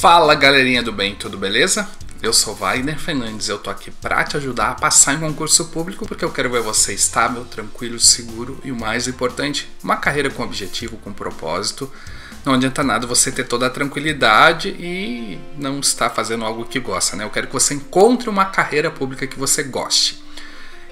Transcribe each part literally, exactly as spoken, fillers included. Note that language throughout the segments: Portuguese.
Fala galerinha do bem, tudo beleza? Eu sou Wagner Fernandes, eu tô aqui pra te ajudar a passar em concurso público porque eu quero ver você estável, tranquilo, seguro e o mais importante, uma carreira com objetivo, com propósito. Não adianta nada você ter toda a tranquilidade e não estar fazendo algo que gosta, né? Eu quero que você encontre uma carreira pública que você goste.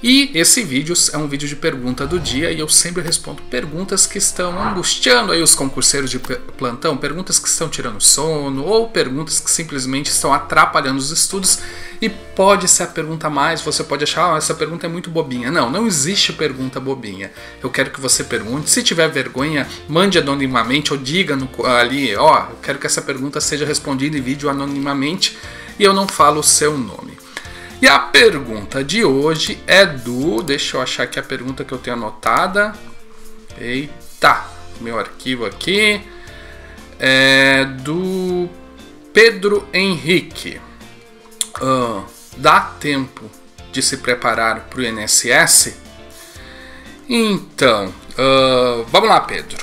E esse vídeo é um vídeo de pergunta do dia e eu sempre respondo perguntas que estão angustiando aí os concurseiros de plantão, perguntas que estão tirando sono ou perguntas que simplesmente estão atrapalhando os estudos. E pode ser a pergunta mais, você pode achar, oh, essa pergunta é muito bobinha. Não, não existe pergunta bobinha. Eu quero que você pergunte, se tiver vergonha, mande anonimamente ou diga no, ali, ó, oh, eu quero que essa pergunta seja respondida em vídeo anonimamente e eu não falo o seu nome. E a pergunta de hoje é do... Deixa eu achar aqui a pergunta que eu tenho anotada. Eita, meu arquivo aqui. É do Pedro Henrique. Uh, dá tempo de se preparar para o I N S S? Então, uh, vamos lá, Pedro.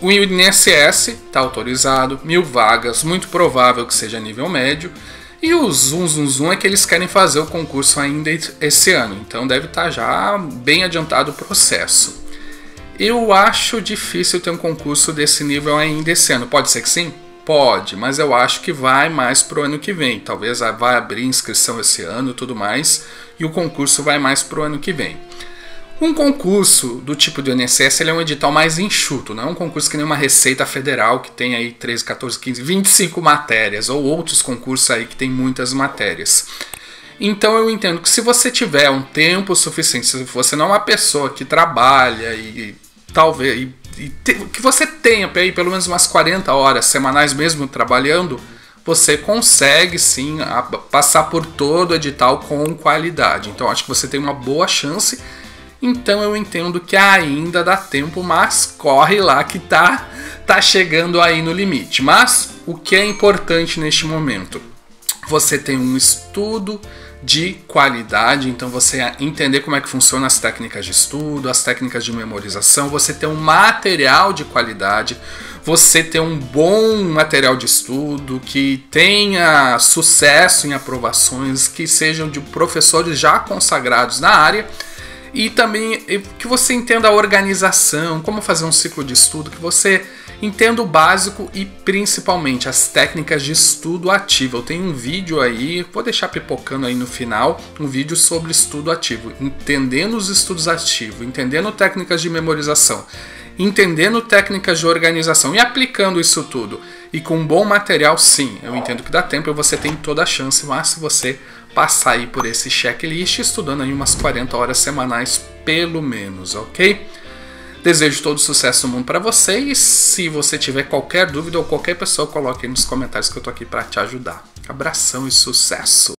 O I N S S está autorizado, mil vagas, muito provável que seja nível médio. E o zoom, zoom, zoom é que eles querem fazer o concurso ainda esse ano, então deve estar já bem adiantado o processo. Eu acho difícil ter um concurso desse nível ainda esse ano, pode ser que sim? Pode, mas eu acho que vai mais pro ano que vem, talvez vai abrir inscrição esse ano e tudo mais, e o concurso vai mais pro ano que vem. Um concurso do tipo do I N S S ele é um edital mais enxuto, não é um concurso que nem uma Receita Federal que tem aí treze, quatorze, quinze, vinte e cinco matérias ou outros concursos aí que tem muitas matérias. Então eu entendo que se você tiver um tempo suficiente, se você não é uma pessoa que trabalha e talvez e, e te, que você tenha aí pelo menos umas quarenta horas semanais mesmo trabalhando, você consegue sim a, passar por todo o edital com qualidade. Então acho que você tem uma boa chance. Então eu entendo que ainda dá tempo, mas corre lá que tá, tá chegando aí no limite. Mas o que é importante neste momento? Você tem um estudo de qualidade, então você entender como é que funcionam as técnicas de estudo, as técnicas de memorização, você ter um material de qualidade, você ter um bom material de estudo, que tenha sucesso em aprovações, que sejam de professores já consagrados na área, e também que você entenda a organização, como fazer um ciclo de estudo, que você entenda o básico e principalmente as técnicas de estudo ativo. Eu tenho um vídeo aí, vou deixar pipocando aí no final, um vídeo sobre estudo ativo, entendendo os estudos ativos, entendendo técnicas de memorização, entendendo técnicas de organização e aplicando isso tudo. E com um bom material, sim, eu entendo que dá tempo e você tem toda a chance, mas se você passar aí por esse checklist, estudando aí umas quarenta horas semanais, pelo menos, ok? Desejo todo sucesso do mundo para você e se você tiver qualquer dúvida ou qualquer pessoa, coloque aí nos comentários que eu tô aqui para te ajudar. Abração e sucesso!